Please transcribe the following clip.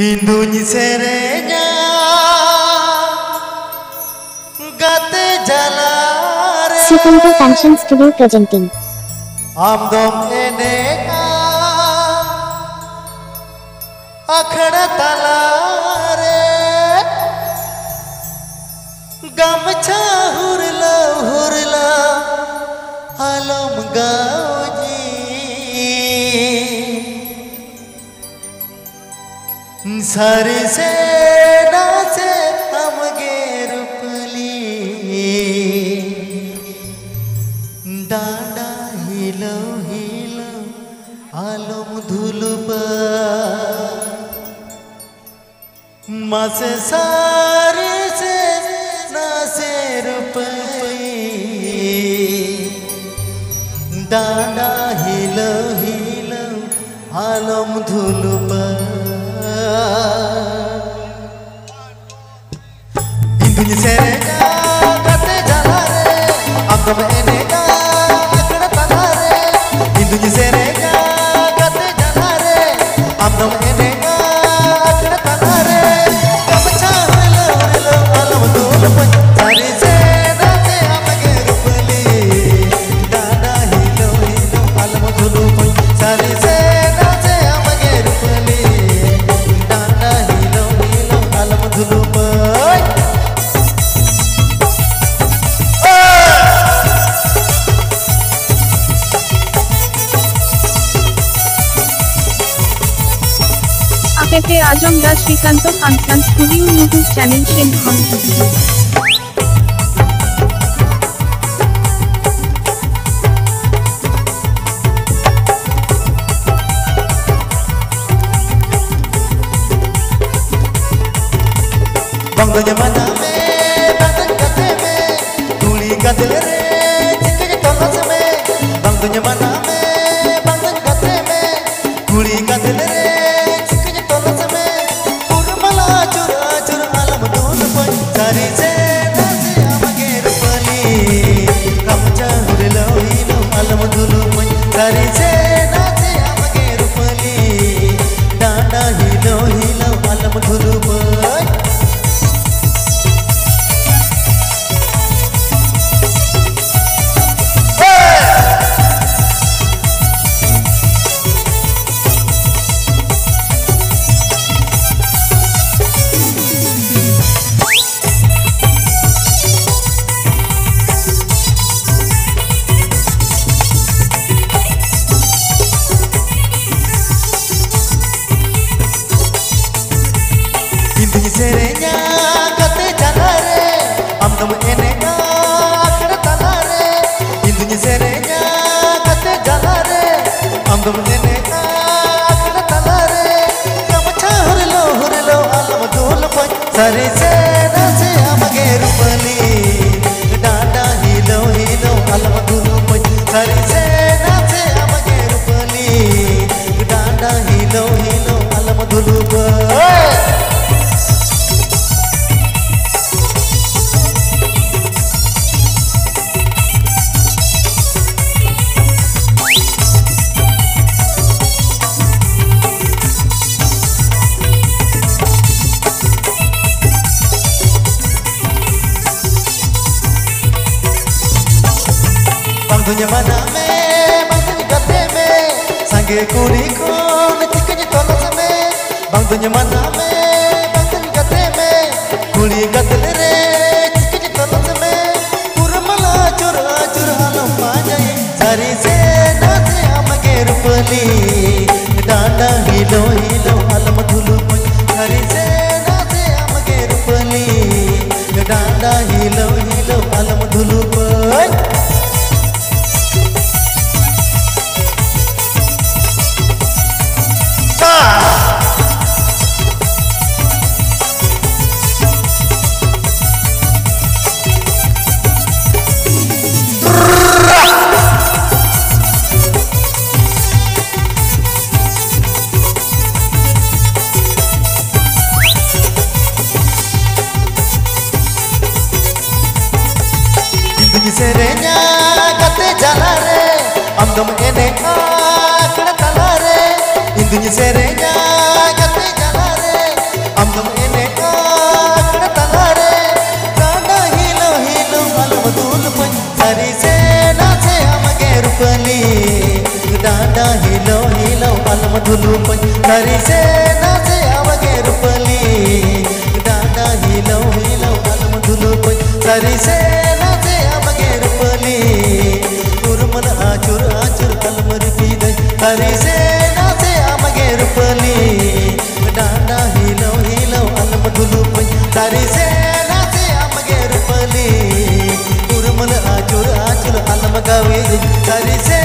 ᱤᱧᱫᱩᱧ ᱥᱮᱨᱮᱧᱟ ᱜᱟᱛᱮ ᱡᱟᱞᱟᱨᱮ Sukumbu Function Studio Presenting ᱟᱢᱫᱚᱢ ᱮᱱᱮᱡᱟ ᱟᱠᱷᱲᱟ ᱛᱟᱞᱟᱨᱮ ᱜᱟᱢᱪᱷᱟ ᱦᱩᱨᱞᱟ ᱦᱩᱨᱞᱟ ᱟᱞᱚᱢ ᱜᱟᱣᱡᱤ सर से नाचे हमगे रूपली डांडा हिलो हिलो आलम धुलुबा मस सार से नाचे रूपली डांडा हिलो हिलो आलम धुलुबा इंदुनी सेरेगा गते जलारे आंदम एनेगा अखड़ा तलारे इंदुनी सेरेगा गते जलारे आंदम एनेगा अखड़ा तलारे गमछा हलो हलो आलम धूल पंचारी से नाचे हमगे रूपली डांडा हिलो हिलो आलम धूल पंचारी से आजमदार Shrikant function studio YouTube channel send हम जमाना में दादन कते में धूली गदल रे जितके तलस में बंद जमाना में दादन कते में धूली गदल रे जितके तलस में पुरमला चुरा चुरा आलम धूल पंचारी से नाचे हमगे रूपली गमछा हुरलो हिलो आलम धूल पंचारी से नाचे हमगे रूपली डांडा हिलो हिलो आलम धूल सेरेगा गते जलारे आमदम एनेगा अखड़ा तलारे इंदुनी सेरेगा गते जलारे आमदम एनेगा अखड़ा तलारे गमछा हुरलो आलम धूल पंचारी से नाचे हमगे रूपली डांडा हिलो हिलो आलम धूल पंचारी से नाचे हमगे रूपली डांडा हिलो हिलो आलम धूल जमाना में बंदन गते में संगे कुड़ी कोन चिकन तलस में बंदन जमाना में बंदन गते में कुड़ी गदल रे चिकन तलस में पुरमला चुरा चुरा लम्बा जाए सारी से नाचे हमगे रूपली डांडा हिलो हिलो आलम धूल सारी से नाचे हमगे रूपली डांडा हिलो हिलो आलम धूल सेरेगा गते जलारे आमदम एनेगा अखड़ा तलारे इंदुनी सेरेगा गते जलारे हिलो हिलो पलम धुलुपई तरी से नाचे आवगे रूपली डांडा हिलो हिलो पलम धुलुपई तरी से नाचे आवगे रूपली उर्मन आचुर आचुर पलम रिपीद तरी से नाचे आवगे रूपली डांडा हिलो हिलो पलम धुलुपई तरी से नाचे आवगे रूपली उर्मन आचुर आचुर पलम गावे तरी से